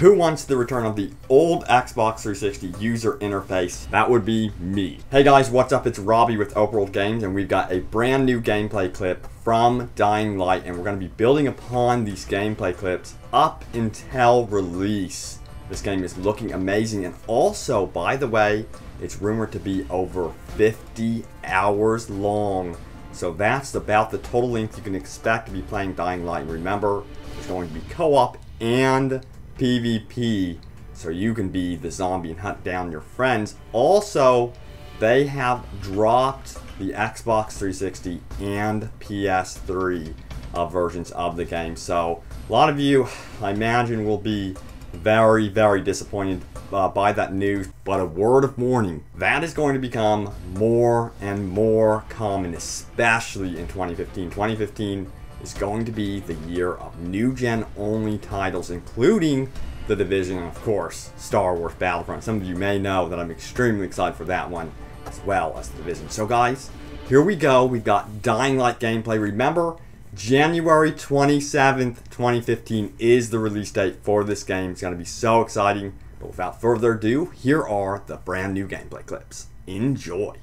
Who wants the return of the old Xbox 360 user interface? That would be me. Hey guys, what's up? It's Robbie with Open World Games, and we've got a brand new gameplay clip from Dying Light, and we're going to be building upon these gameplay clips up until release. This game is looking amazing, and also, by the way, it's rumored to be over 50 hours long. So that's about the total length you can expect to be playing Dying Light. And remember, there's going to be co-op and PvP, so you can be the zombie and hunt down your friends. Also, they have dropped the Xbox 360 and PS3 versions of the game. So a lot of you, I imagine, will be very, very disappointed by that news. But a word of warning, that is going to become more and more common, especially in 2015. 2015 is going to be the year of new-gen only titles, including The Division and, of course, Star Wars Battlefront. Some of you may know that I'm extremely excited for that one, as well as The Division. So guys, here we go. We've got Dying Light gameplay. Remember, January 27th, 2015 is the release date for this game. It's going to be so exciting. But without further ado, here are the brand new gameplay clips. Enjoy.